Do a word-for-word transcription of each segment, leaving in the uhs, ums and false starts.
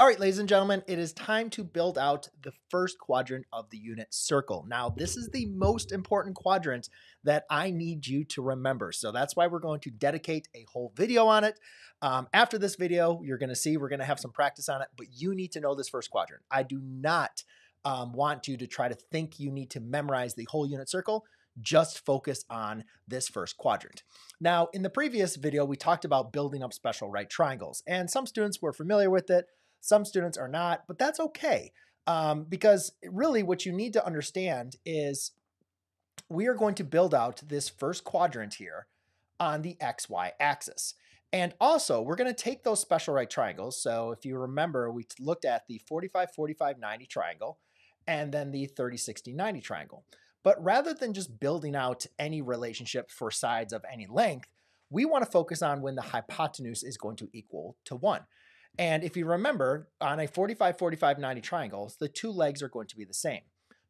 All right, ladies and gentlemen, it is time to build out the first quadrant of the unit circle. Now, this is the most important quadrant that I need you to remember. So that's why we're going to dedicate a whole video on it. Um, after this video, you're going to see we're going to have some practice on it, but you need to know this first quadrant. I do not um, want you to try to think you need to memorize the whole unit circle. Just focus on this first quadrant. Now, in the previous video, we talked about building up special right triangles, and some students were familiar with it. Some students are not, but that's okay. Um, because really what you need to understand is we are going to build out this first quadrant here on the X Y axis. And also we're going to take those special right triangles. So if you remember, we looked at the forty-five, forty-five, ninety triangle and then the thirty, sixty, ninety triangle. But rather than just building out any relationship for sides of any length, we want to focus on when the hypotenuse is going to equal to one. And if you remember, on a forty-five, forty-five, ninety triangles, the two legs are going to be the same.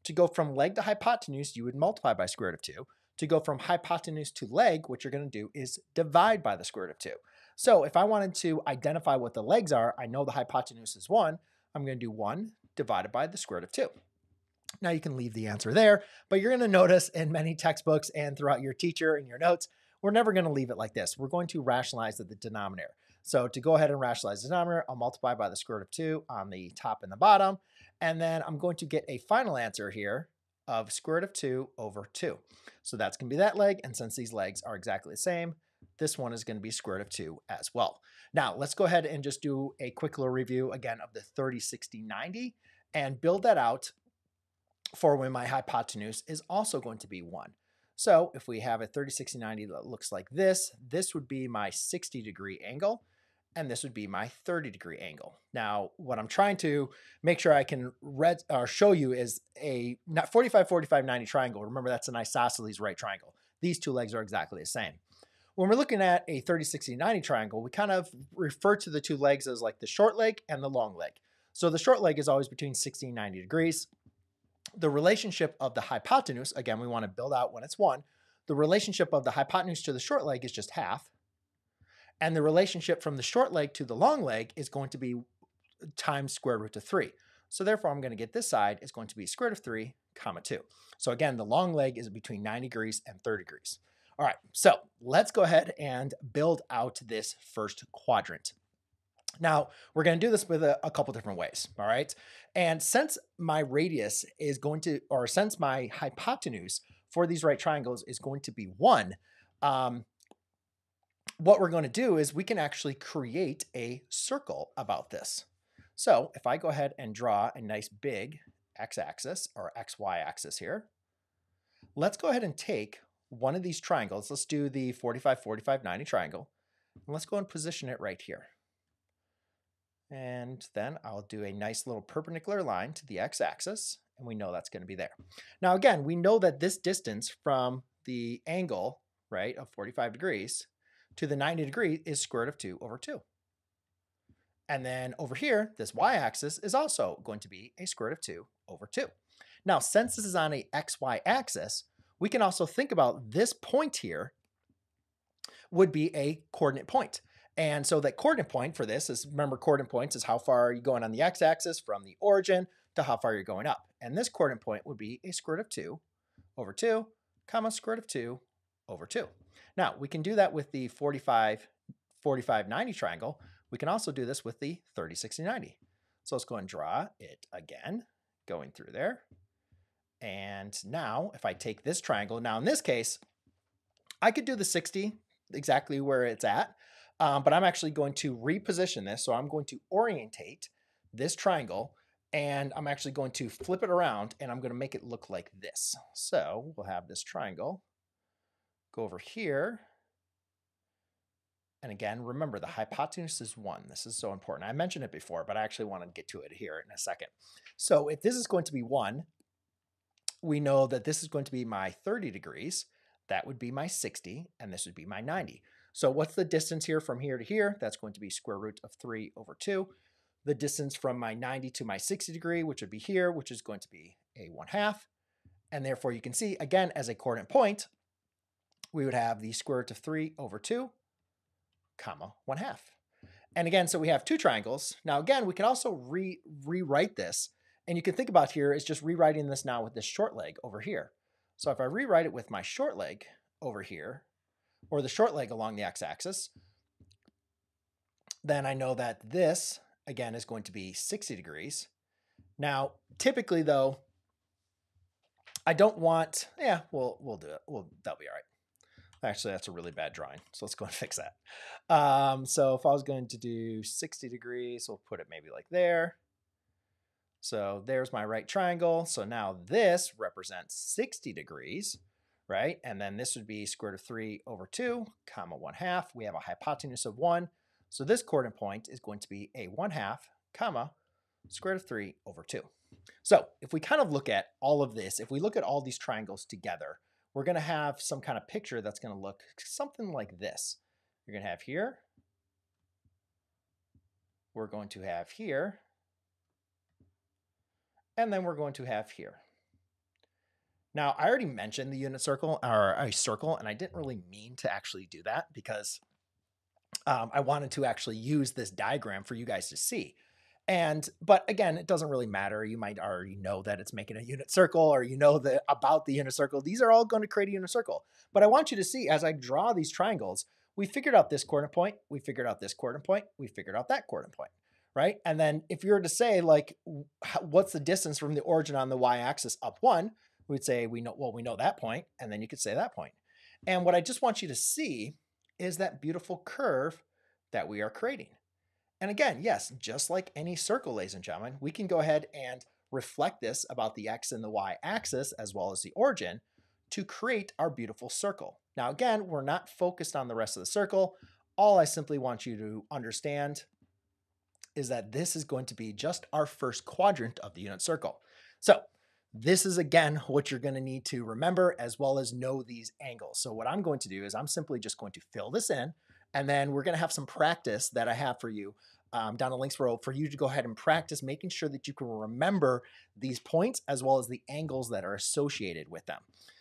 To go from leg to hypotenuse, you would multiply by square root of two. To go from hypotenuse to leg, what you're going to do is divide by the square root of two. So if I wanted to identify what the legs are, I know the hypotenuse is one. I'm going to do one divided by the square root of two. Now you can leave the answer there, but you're going to notice in many textbooks and throughout your teacher and your notes, we're never going to leave it like this. We're going to rationalize the denominator. So to go ahead and rationalize the denominator, I'll multiply by the square root of two on the top and the bottom. And then I'm going to get a final answer here of square root of two over two. So that's going to be that leg. And since these legs are exactly the same, this one is going to be square root of two as well. Now let's go ahead and just do a quick little review again of the thirty, sixty, ninety and build that out for when my hypotenuse is also going to be one. So if we have a thirty, sixty, ninety that looks like this, this would be my sixty degree angle, and this would be my thirty degree angle. Now, what I'm trying to make sure I can read or show you is a not forty-five, forty-five, ninety triangle. Remember, that's an isosceles right triangle. These two legs are exactly the same. When we're looking at a thirty, sixty, ninety triangle, we kind of refer to the two legs as like the short leg and the long leg. So the short leg is always between sixty and ninety degrees. The relationship of the hypotenuse, again, we want to build out when it's one. The relationship of the hypotenuse to the short leg is just half. And the relationship from the short leg to the long leg is going to be times square root of three. So therefore, I'm going to get this side is going to be square root of three comma two. So again, the long leg is between ninety degrees and thirty degrees. All right, so let's go ahead and build out this first quadrant. Now, we're going to do this with a, a couple different ways, all right? And since my radius is going to, or since my hypotenuse for these right triangles is going to be one, um, what we're going to do is we can actually create a circle about this. So if I go ahead and draw a nice big x-axis or xy axis here, let's go ahead and take one of these triangles. Let's do the forty-five, forty-five, ninety triangle, and let's go and position it right here. And then I'll do a nice little perpendicular line to the x-axis, and we know that's going to be there. Now, again, we know that this distance from the angle, right, of forty-five degrees to the ninety degree is square root of two over two. And then over here, this y-axis is also going to be a square root of two over two. Now, since this is on a xy axis, we can also think about this point here would be a coordinate point. And so that coordinate point for this is, remember, coordinate points is how far are you going on the x-axis from the origin to how far you're going up. And this coordinate point would be a square root of two over two, comma square root of two over two. Now, we can do that with the forty-five, forty-five, ninety triangle. We can also do this with the thirty, sixty, ninety. So let's go and draw it again, going through there. And now, if I take this triangle, now in this case, I could do the sixty exactly where it's at. Um, but I'm actually going to reposition this. So I'm going to orientate this triangle, and I'm actually going to flip it around, and I'm going to make it look like this. So we'll have this triangle go over here. And again, remember the hypotenuse is one. This is so important. I mentioned it before, but I actually want to get to it here in a second. So if this is going to be one, we know that this is going to be my thirty degrees. That would be my sixty, and this would be my ninety. So what's the distance here from here to here? That's going to be square root of three over two. The distance from my ninety to my sixty degree, which would be here, which is going to be a one half. And therefore you can see, again, as a coordinate point, we would have the square root of three over two, comma one half. And again, so we have two triangles. Now again, we can also re rewrite this. And you can think about here is just rewriting this now with this short leg over here. So if I rewrite it with my short leg over here, or the short leg along the x-axis, then I know that this, again, is going to be sixty degrees. Now, typically though, I don't want, yeah, we'll, we'll do it. We'll, that'll be all right. Actually, that's a really bad drawing. So let's go and fix that. Um, so if I was going to do sixty degrees, we'll put it maybe like there. So there's my right triangle. So now this represents sixty degrees, right? And then this would be square root of three over two, comma one half. We have a hypotenuse of one. So this coordinate point is going to be a one half, comma, square root of three over two. So if we kind of look at all of this, if we look at all these triangles together, we're going to have some kind of picture that's going to look something like this. You're going to have here. We're going to have here. And then we're going to have here. Now, I already mentioned the unit circle or a circle, and I didn't really mean to actually do that because um, I wanted to actually use this diagram for you guys to see. And, but again, it doesn't really matter. You might already know that it's making a unit circle, or you know the, about the unit circle. These are all going to create a unit circle. But I want you to see as I draw these triangles, we figured out this coordinate point, we figured out this coordinate point, we figured out that coordinate point, right? And then if you were to say like, what's the distance from the origin on the y-axis up one, we'd say, we know, well, we know that point, and then you could say that point. And what I just want you to see is that beautiful curve that we are creating. And again, yes, just like any circle, ladies and gentlemen, we can go ahead and reflect this about the x and the y axis as well as the origin to create our beautiful circle. Now, again, we're not focused on the rest of the circle. All I simply want you to understand is that this is going to be just our first quadrant of the unit circle. So this is, again, what you're going to need to remember as well as know these angles. So what I'm going to do is I'm simply just going to fill this in. And then we're going to have some practice that I have for you um, down in links below for you to go ahead and practice making sure that you can remember these points as well as the angles that are associated with them.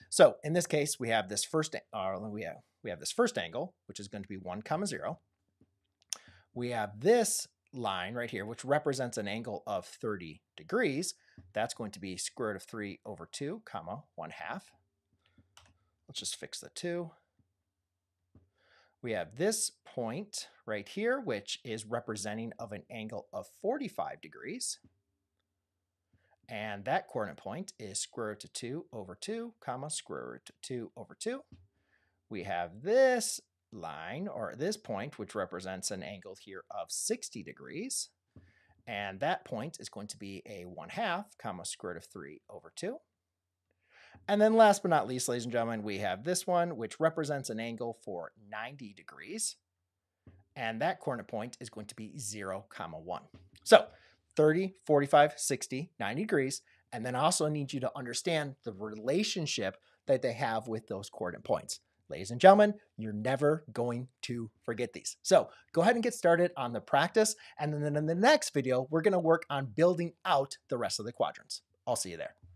So in this case, we have this first, uh, we, have, we have this first angle, which is going to be one comma zero. We have this line right here, which represents an angle of thirty degrees. That's going to be square root of three over two, comma one half. Let's just fix the two. We have this point right here, which is representing of an angle of forty-five degrees. And that coordinate point is square root of two over two, comma, square root of two over two. We have this line or this point, which represents an angle here of sixty degrees. And that point is going to be a one half, comma, square root of three over two. And then last but not least, ladies and gentlemen, we have this one, which represents an angle for ninety degrees. And that coordinate point is going to be zero comma one. So thirty, forty-five, sixty, ninety degrees. And then I also need you to understand the relationship that they have with those coordinate points. Ladies and gentlemen, you're never going to forget these. So go ahead and get started on the practice. And then in the next video, we're going to work on building out the rest of the quadrants. I'll see you there.